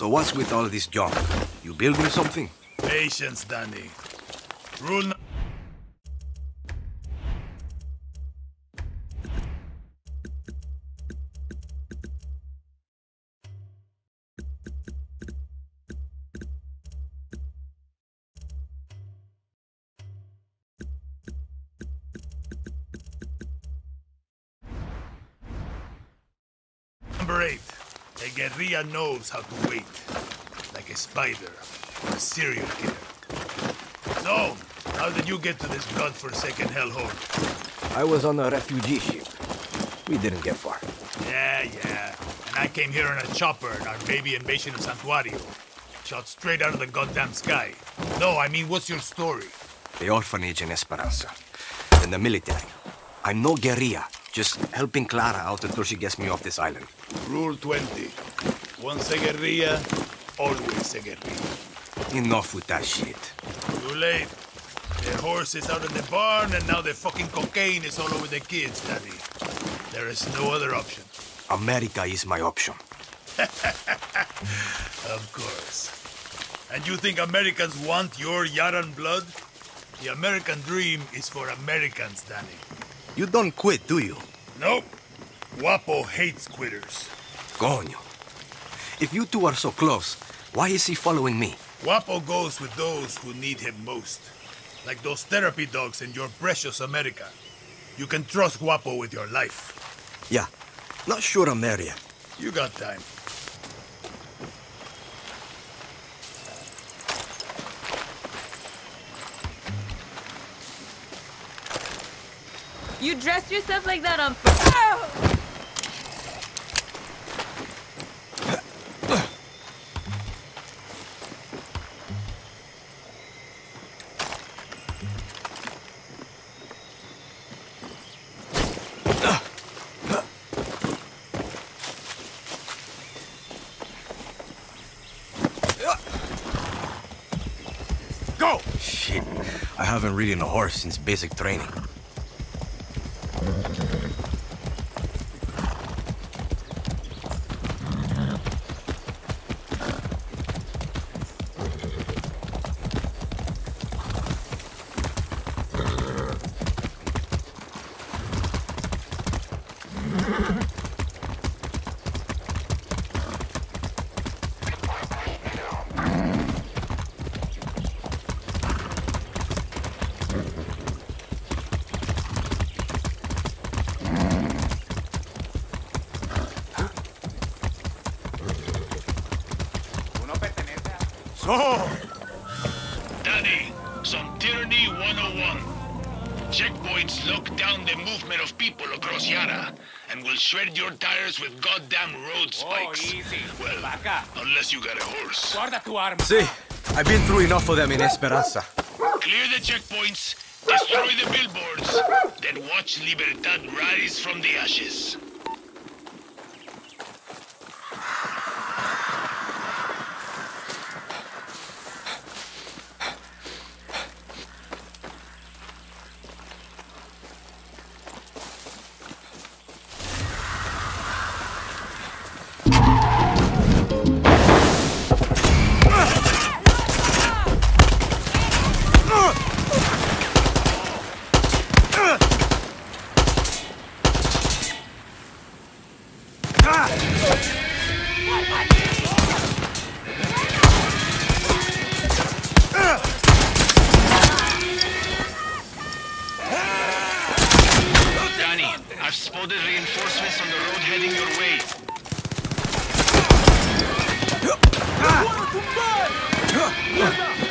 So what's with all this junk? You building something? Patience, Danny. Rule. The guerrilla knows how to wait, like a spider or a serial killer. So, how did you get to this godforsaken hellhole? I was on a refugee ship. We didn't get far. Yeah. And I came here on a chopper in our baby invasion of Santuario. Shot straight out of the goddamn sky. No, I mean, what's your story? The orphanage in Esperanza. And the military. I'm no guerrilla. Just helping Clara out until she gets me off this island. Rule 20. Once a guerrilla, always a guerrilla. Enough with that shit. Too late. The horse is out of the barn, and now the fucking cocaine is all over the kids, Daddy. There is no other option. America is my option. Of course. And you think Americans want your Yaran blood? The American dream is for Americans, Danny. You don't quit, do you? Nope. Guapo hates quitters. Coño. If you two are so close, why is he following me? Guapo goes with those who need him most. Like those therapy dogs in your precious America. You can trust Guapo with your life. Yeah. Not sure I'm there yet. You got time. You dress yourself like that on Go! Shit, I haven't ridden a horse since basic training. Oh! Daddy, some tyranny 101. Checkpoints lock down the movement of people across Yara and will shred your tires with goddamn road spikes. Oh, easy. Well, unless you got a horse. See, I've been through enough of them in Esperanza. Clear the checkpoints, destroy the billboards, then watch Libertad rise from the ashes. I've spotted reinforcements on the road heading your way. Ah!